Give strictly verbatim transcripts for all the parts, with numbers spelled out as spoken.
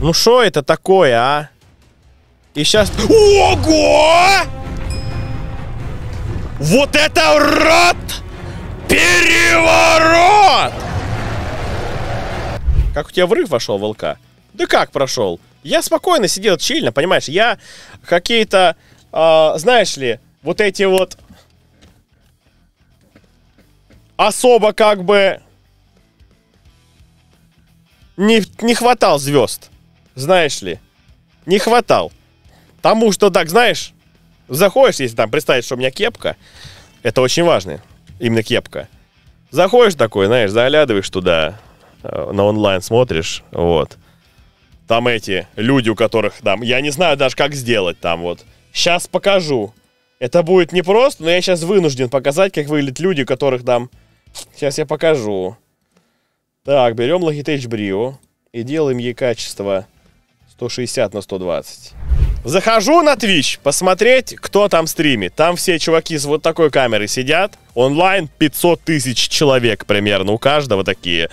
Ну шо это такое, а? И сейчас... Ого! Вот это рот! Переворот! Как у тебя врыв вошел, волка? Да как прошел? Я спокойно сидел, чильно, понимаешь? Я какие-то, э, знаешь ли, вот эти вот... Особо как бы... Не, не хватал звезд, знаешь ли. Не хватал. Потому что так, знаешь, заходишь, если там представить, что у меня кепка, это очень важно, именно кепка. Заходишь такой, знаешь, заглядываешь туда, на онлайн смотришь, вот. Там эти люди, у которых там, я не знаю даже, как сделать там, вот. Сейчас покажу. Это будет непросто, но я сейчас вынужден показать, как выглядят люди, у которых там... Сейчас я покажу. Так, берем Logitech Brio и делаем ей качество сто шестьдесят на сто двадцать. Захожу на Twitch посмотреть, кто там стримит. Там все чуваки с вот такой камерой сидят. Онлайн пятьсот тысяч человек примерно у каждого такие.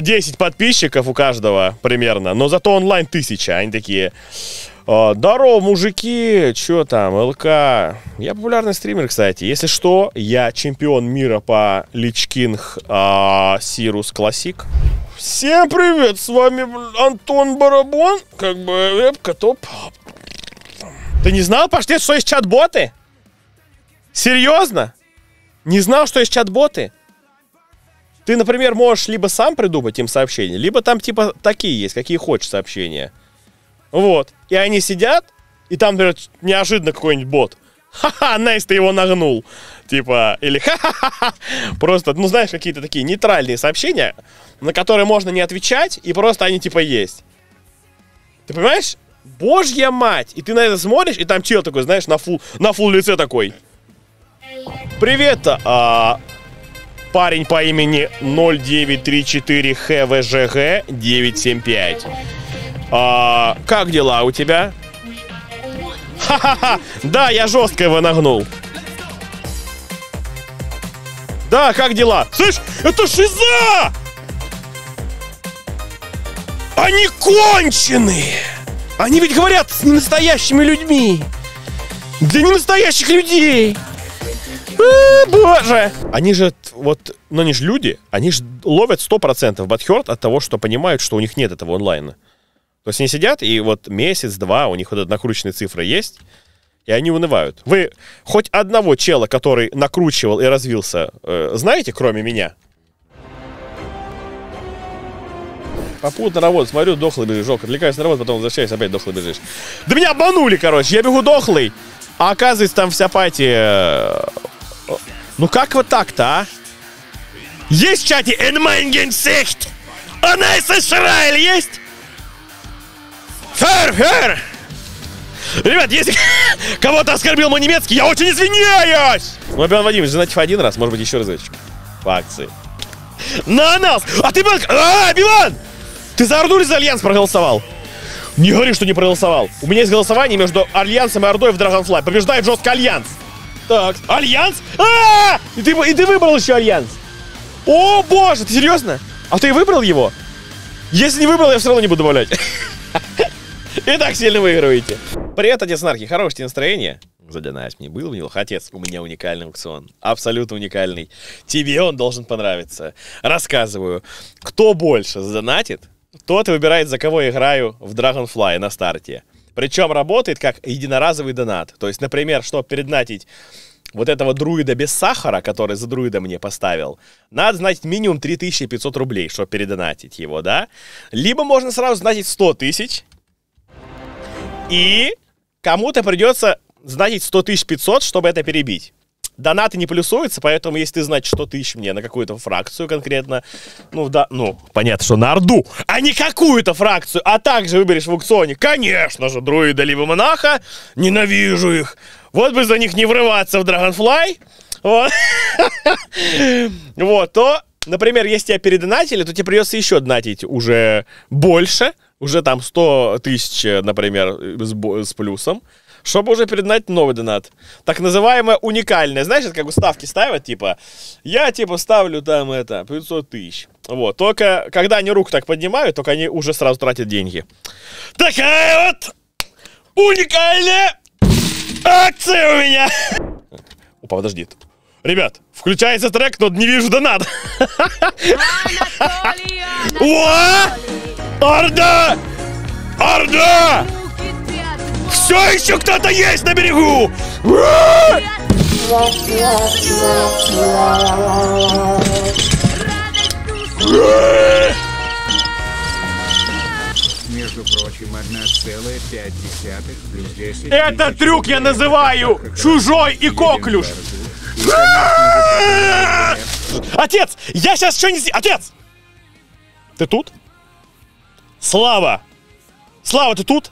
десять подписчиков у каждого примерно, но зато онлайн тысяча. Они такие... Здорово, мужики, чё там, ЛК? Я популярный стример, кстати. Если что, я чемпион мира по Лич Кинг Сирус Классик. Всем привет, с вами Антон Барабон, как бы вебка топ. Ты не знал, Паштет, что есть чат-боты? Серьезно? Не знал, что есть чат-боты? Ты, например, можешь либо сам придумать им сообщения, либо там типа такие есть, какие хочешь сообщения. Вот. И они сидят, и там, например, неожиданно какой-нибудь бот. Ха-ха, Найс, ты его нагнул. Типа, или ха-ха-ха. Просто, ну, знаешь, какие-то такие нейтральные сообщения, на которые можно не отвечать, и просто они, типа, есть. Ты понимаешь? Божья мать! И ты на это смотришь, и там чел такой, знаешь, на фул, на фул лице такой. Привет, а, парень по имени ноль девять три четыре ха вэ жэ гэ девять семь пять. А, как дела у тебя? Ха-ха-ха! Да, я жестко его нагнул. Да, как дела? Слышь, это шиза! Они конченые! Они ведь говорят с ненастоящими людьми! Для ненастоящих людей! А, боже! Они же, вот, ну они же люди, они же ловят сто процентов бадхёрт от того, что понимают, что у них нет этого онлайна. То есть они сидят, и вот месяц-два у них вот накрученные цифры есть, и они унывают. Вы хоть одного чела, который накручивал и развился, знаете, кроме меня? Попутно работаю, смотрю, дохлый бежишь, отвлекаюсь на работу, потом возвращаюсь, опять дохлый бежишь. Да меня обманули, короче, я бегу дохлый, а оказывается там вся пати... Ну как вот так-то, а? Есть в чате «Энмайнгенсихт»? Она из Израиля есть? Фер, фер! Ребят, если кого-то оскорбил мой немецкий, я очень извиняюсь! Лобян Вадимович, знаете, один раз, может быть, еще разочек. По акции. На нас! А ты, Билан! А, Билан! Ты за Орду или за Альянс проголосовал? Не говори, что не проголосовал. У меня есть голосование между Альянсом и Ордой в Dragonfly. Побеждает жестко Альянс. Так, Альянс? А-а-а! И ты, и ты выбрал еще Альянс. О, боже, ты серьезно? А ты выбрал его? Если не выбрал, я все равно не буду добавлять. И так сильно выигрываете. Привет, отец Нархи. Хорошее тебе настроение? Задянаюсь, мне был в него. Отец, у меня уникальный аукцион. Абсолютно уникальный. Тебе он должен понравиться. Рассказываю. Кто больше задонатит, тот выбирает, за кого я играю в Dragonfly на старте. Причем работает как единоразовый донат. То есть, например, чтобы передонатить вот этого друида без сахара, который за друида мне поставил, надо знать минимум три тысячи пятьсот рублей, чтобы передонатить его, да? Либо можно сразу знатить сто тысяч. И кому-то придется знатить сто тысяч пятьсот, чтобы это перебить. Донаты не плюсуются, поэтому если ты знатишь сто тысяч мне на какую-то фракцию конкретно, ну, да, ну, понятно, что на Орду, а не какую-то фракцию, а также выберешь в аукционе, конечно же, друида либо монаха, ненавижу их, вот бы за них не врываться в Dragonfly, вот, вот, то, например, если тебя передонатили, то тебе придется еще донатить уже больше, уже там сто тысяч, например, с, с плюсом, чтобы уже передать новый донат. Так называемое уникальное. Знаешь, это как бы ставки ставят, типа, я, типа, ставлю там это, пятьсот тысяч. Вот. Только когда они руку так поднимают, только они уже сразу тратят деньги. Такая вот уникальная акция у меня. Опа, подожди. Ребят, включается трек, но не вижу донат. О! Орда! Орда! Все еще кто-то есть на берегу! Между прочим, одна целая пять десятых плюс десять. Этот трюк я называю «Чужой и коклюш». Отец, я сейчас что не... Отец! Ты тут? Слава! Слава, ты тут?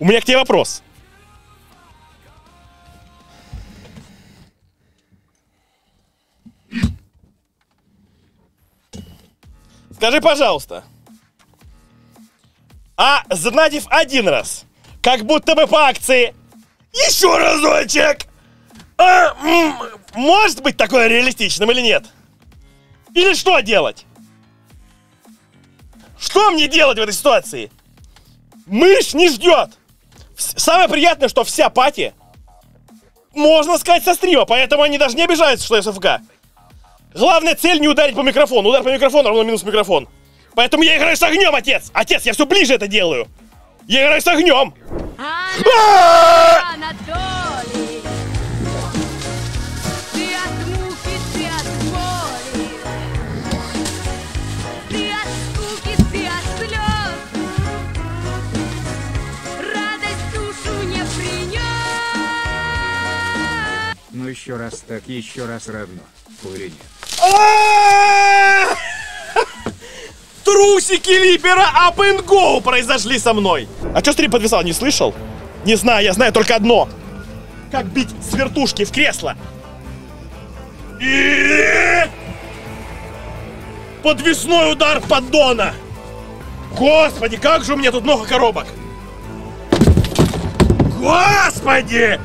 У меня к тебе вопрос. Скажи, пожалуйста, а задонатив один раз, как будто бы по акции, еще разочек, а, может быть такое реалистичным или нет? Или что делать? Что мне делать в этой ситуации? Мышь не ждет. Самое приятное, что вся пати, можно сказать, со стрима, поэтому они даже не обижаются, что я СФК. Главная цель — не ударить по микрофону. Удар по микрофону равно минус микрофон. Поэтому я играю с огнем, отец! Отец, я все ближе это делаю! Я играю с огнем! Анатолий, ты от муки, ты от боли, ты от скуки, ты от слез, радость душу не принес. Ну еще раз так, еще раз равно. Уверение. Трусики Липера Up and Go произошли со мной. А что стрим подвисал, не слышал? Не знаю, я знаю только одно. Как бить с вертушки в кресло. И... подвесной удар поддона. Господи, как же у меня тут много коробок. Господи!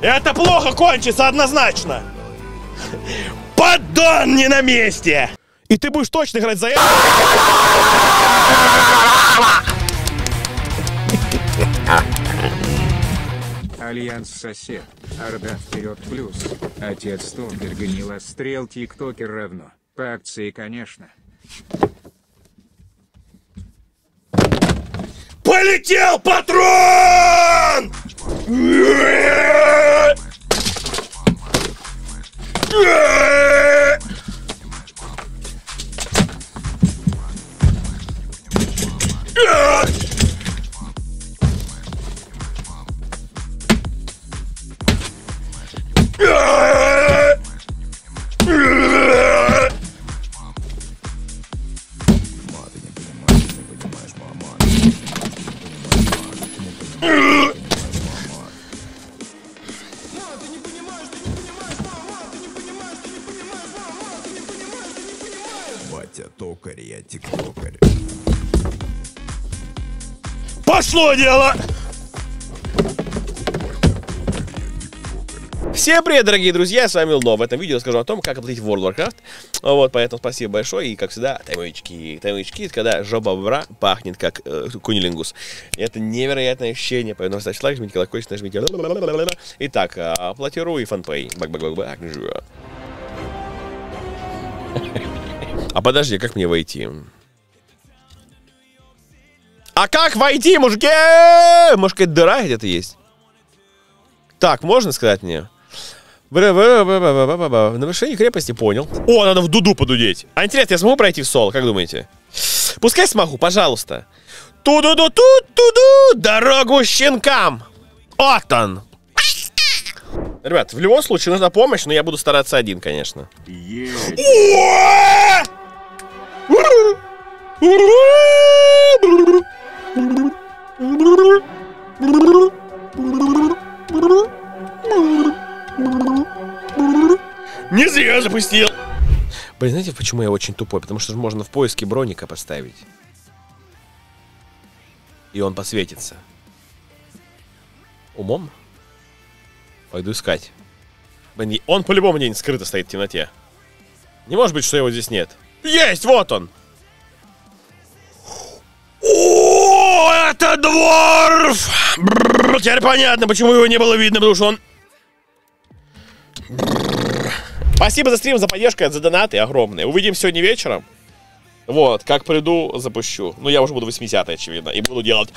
Это плохо кончится однозначно. Поддон не на месте! И ты будешь точно играть за это. Альянс сосед. Орда вперед плюс. Отец Томберга не ластрел, тиктокер равно. По акции, конечно. Полетел патрон! Пошло дело! Всем привет, дорогие друзья, с вами Лно. В этом видео расскажу о том, как оплатить World of Warcraft. Вот, поэтому спасибо большое. И, как всегда, таймовички. Таймовички, когда жопа бобра пахнет, как э, кунилингус. Это невероятное ощущение. Поэтому ставьте лайк, жмите колокольчик, нажмите. Итак, оплатирую и фанпэй. Бак-бак-бак-бак. А подожди, как мне войти? А как войти, мужики? Может, какая-то дыра где-то есть? Так, можно сказать мне? На вершине крепости, понял. О, надо в дуду подудеть. А интересно, я смогу пройти в соло, как думаете? Пускай смогу, пожалуйста. Ту-ду-ду-ту-ту-ду! Дорогу щенкам! Вот он! Ребят, в любом случае нужна помощь, но я буду стараться один, конечно. Не зря запустил. Блин, знаете, почему я очень тупой? Потому что можно в поиске броника поставить. И он посветится. Умом? Пойду искать. Блин, он по-любому где-нибудь скрыто стоит в темноте. Не может быть, что его здесь нет. Есть, вот он! О, это дворф! Бррр, теперь понятно, почему его не было видно, потому что он... Бррр. Спасибо за стрим, за поддержку, за донаты огромные. Увидимся сегодня вечером. Вот, как приду, запущу. Ну, я уже буду восьмидесятый, очевидно, и буду делать...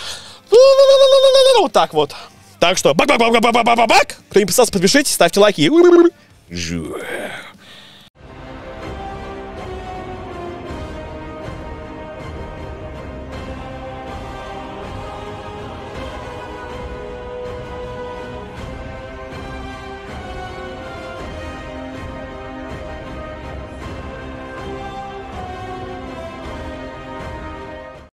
Вот так вот. Так что, бак-бак-бак-бак-бак-бак-бак! Кто не подписался, подпишитесь, ставьте лайки. Жуй.